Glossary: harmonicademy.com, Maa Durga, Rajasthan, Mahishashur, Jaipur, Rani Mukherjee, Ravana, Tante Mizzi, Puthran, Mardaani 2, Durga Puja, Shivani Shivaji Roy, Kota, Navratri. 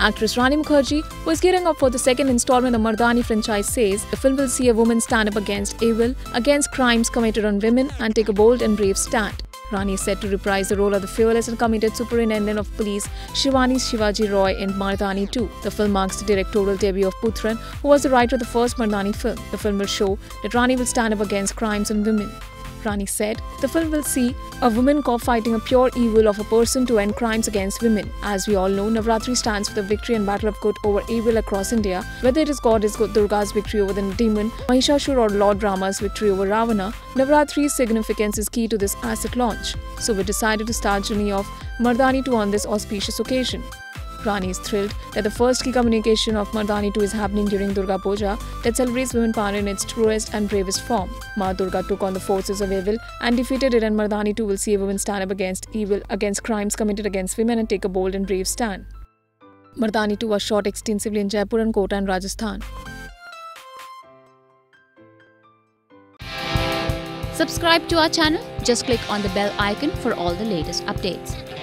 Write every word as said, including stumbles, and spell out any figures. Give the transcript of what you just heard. Actress Rani Mukherjee, who is gearing up for the second installment of Mardaani franchise, says the film will see a woman stand up against evil, against crimes committed on women, and take a bold and brave stand. Rani is set to reprise the role of the fearless and committed superintendent of police Shivani Shivaji Roy in Mardaani two. The film marks the directorial debut of Puthran, who was the writer of the first Mardaani film. The film will show that Rani will stand up against crimes on women. Rani said the film will see a woman cop fighting a pure evil of a person to end crimes against women. As we all know, Navratri stands for the victory and battle of good over evil across India. Whether it is Goddess Durga's victory over the demon, Mahishashur, or Lord Rama's victory over Ravana, Navratri's significance is key to this asset launch. So we decided to start journey of Mardaani two on this auspicious occasion. Rani is thrilled that the first key communication of Mardaani two is happening during Durga Puja that celebrates women power in its truest and bravest form. Maa Durga took on the forces of evil and defeated it, and Mardaani two will see a woman stand up against evil, against crimes committed against women, and take a bold and brave stand. Mardaani two was shot extensively in Jaipur and Kota and Rajasthan. Subscribe to our channel. Just click on the bell icon for all the latest updates.